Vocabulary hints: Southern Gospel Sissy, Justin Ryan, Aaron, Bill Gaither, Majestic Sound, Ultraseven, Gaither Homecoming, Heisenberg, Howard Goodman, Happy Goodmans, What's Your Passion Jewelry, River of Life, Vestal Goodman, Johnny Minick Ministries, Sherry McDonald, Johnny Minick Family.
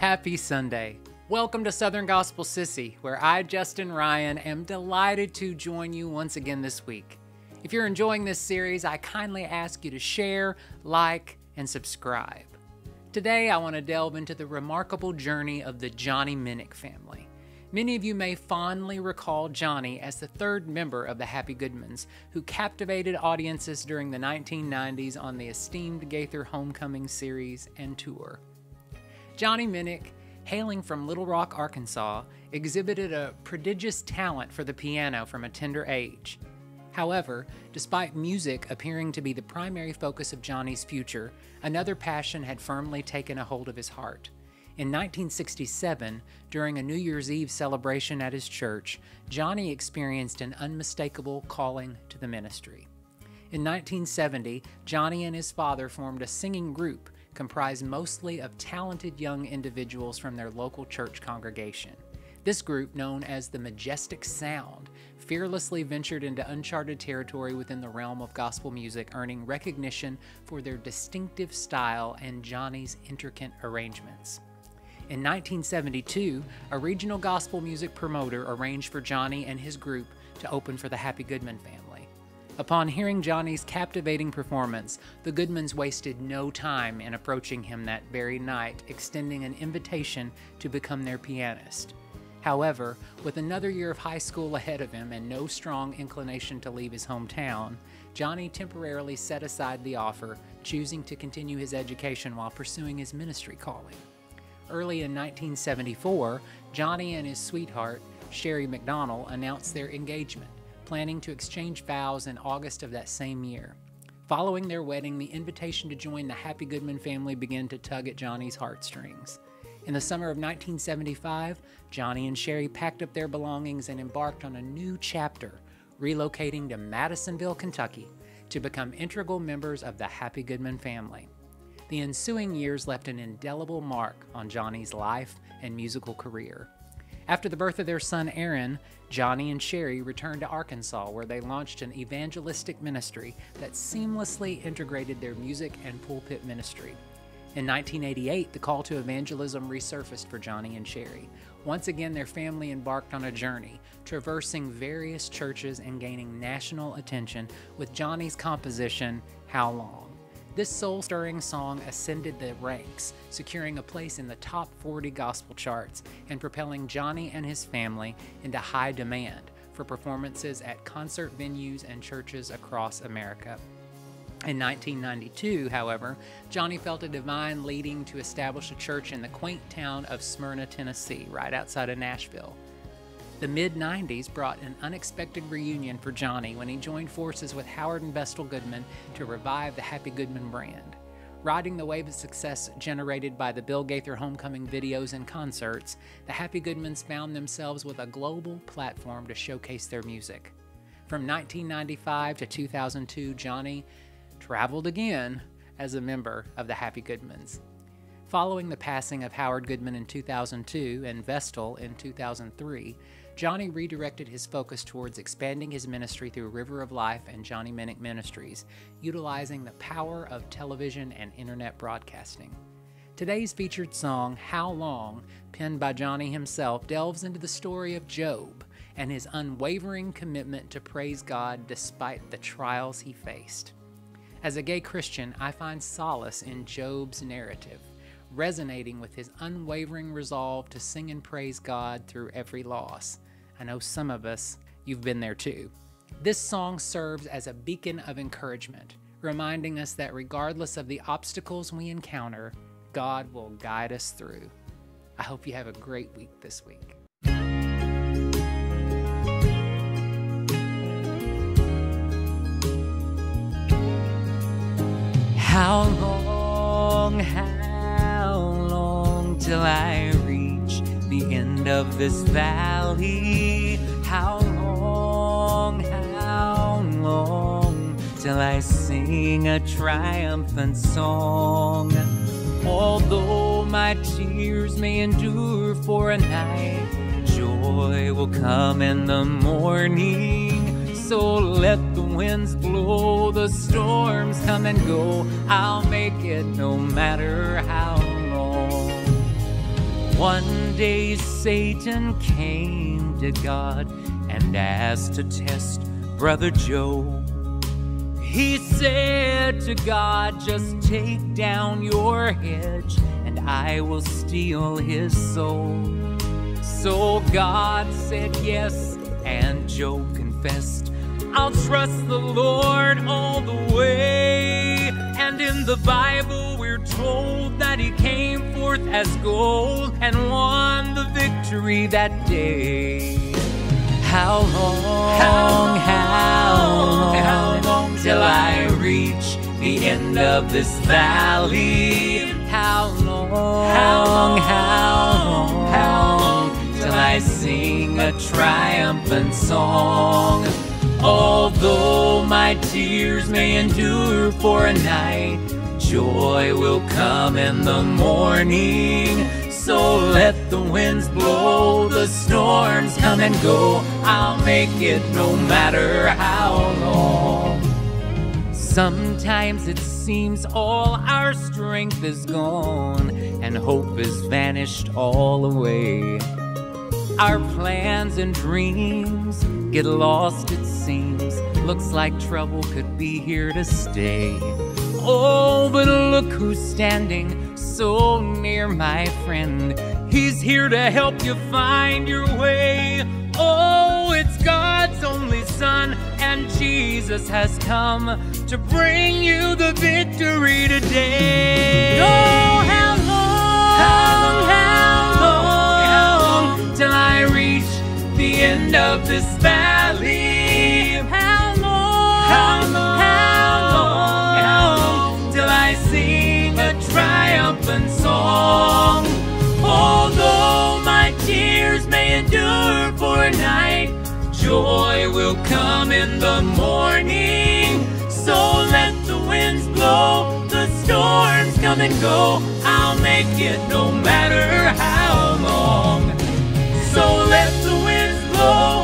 Happy Sunday. Welcome to Southern Gospel Sissy, where I, Justin Ryan, am delighted to join you once again this week. If you're enjoying this series, I kindly ask you to share, like, and subscribe. Today, I want to delve into the remarkable journey of the Johnny Minick family. Many of you may fondly recall Johnny as the third member of the Happy Goodmans, who captivated audiences during the 1990s on the esteemed Gaither Homecoming series and tour. Johnny Minick, hailing from Little Rock, Arkansas, exhibited a prodigious talent for the piano from a tender age. However, despite music appearing to be the primary focus of Johnny's future, another passion had firmly taken a hold of his heart. In 1967, during a New Year's Eve celebration at his church, Johnny experienced an unmistakable calling to the ministry. In 1970, Johnny and his father formed a singing group comprised mostly of talented young individuals from their local church congregation. This group, known as the Majestic Sound, fearlessly ventured into uncharted territory within the realm of gospel music, earning recognition for their distinctive style and Johnny's intricate arrangements. In 1972, a regional gospel music promoter arranged for Johnny and his group to open for the Happy Goodman family. Upon hearing Johnny's captivating performance, the Goodmans wasted no time in approaching him that very night, extending an invitation to become their pianist. However, with another year of high school ahead of him and no strong inclination to leave his hometown, Johnny temporarily set aside the offer, choosing to continue his education while pursuing his ministry calling. Early in 1974, Johnny and his sweetheart, Sherry McDonald, announced their engagement, planning to exchange vows in August of that same year. Following their wedding, the invitation to join the Happy Goodman family began to tug at Johnny's heartstrings. In the summer of 1975, Johnny and Sherry packed up their belongings and embarked on a new chapter, relocating to Madisonville, Kentucky, to become integral members of the Happy Goodman family. The ensuing years left an indelible mark on Johnny's life and musical career. After the birth of their son Aaron, Johnny and Sherry returned to Arkansas, where they launched an evangelistic ministry that seamlessly integrated their music and pulpit ministry. In 1988, the call to evangelism resurfaced for Johnny and Sherry. Once again, their family embarked on a journey, traversing various churches and gaining national attention with Johnny's composition, How Long? This soul-stirring song ascended the ranks, securing a place in the top 40 gospel charts and propelling Johnny and his family into high demand for performances at concert venues and churches across America. In 1992, however, Johnny felt a divine leading to establish a church in the quaint town of Smyrna, Tennessee, right outside of Nashville. The mid-90s brought an unexpected reunion for Johnny when he joined forces with Howard and Vestal Goodman to revive the Happy Goodman brand. Riding the wave of success generated by the Bill Gaither Homecoming videos and concerts, the Happy Goodmans found themselves with a global platform to showcase their music. From 1995 to 2002, Johnny traveled again as a member of the Happy Goodmans. Following the passing of Howard Goodman in 2002 and Vestal in 2003, Johnny redirected his focus towards expanding his ministry through River of Life and Johnny Minick Ministries, utilizing the power of television and internet broadcasting. Today's featured song, How Long?, penned by Johnny himself, delves into the story of Job and his unwavering commitment to praise God despite the trials he faced. As a gay Christian, I find solace in Job's narrative, resonating with his unwavering resolve to sing and praise God through every loss. I know some of us, you've been there too. This song serves as a beacon of encouragement, reminding us that regardless of the obstacles we encounter, God will guide us through. I hope you have a great week this week. How long, till I reach the end of this valley? How long till I sing a triumphant song? Although my tears may endure for a night, joy will come in the morning. So let the winds blow, the storms come and go, I'll make it no matter how long. One day Satan came to God and asked to test Brother Joe. He said to God, just take down your hedge and I will steal his soul. So God said yes, and Joe confessed, I'll trust the Lord all the way. And in the Bible we're told that he came forth as gold and won the victory that day. How long, how long till I reach the end of this valley? How long, how long till I sing a triumphant song? Although my tears may endure for a night, joy will come in the morning. So let the winds blow, the storms come and go, I'll make it no matter how long. Sometimes it seems all our strength is gone and hope is vanished all away. Our plans and dreams get lost, it seems. Looks like trouble could be here to stay. Oh, but look who's standing so near, my friend. He's here to help you find your way. Oh, it's God's only Son, and Jesus has come to bring you the victory today. Oh, how long, till I reach the end of this valley? How long, how long till I sing a triumphant song? Although my tears may endure for a night, joy will come in the morning. So let the winds blow, the storms come and go, I'll make it no matter how long. So let the winds blow,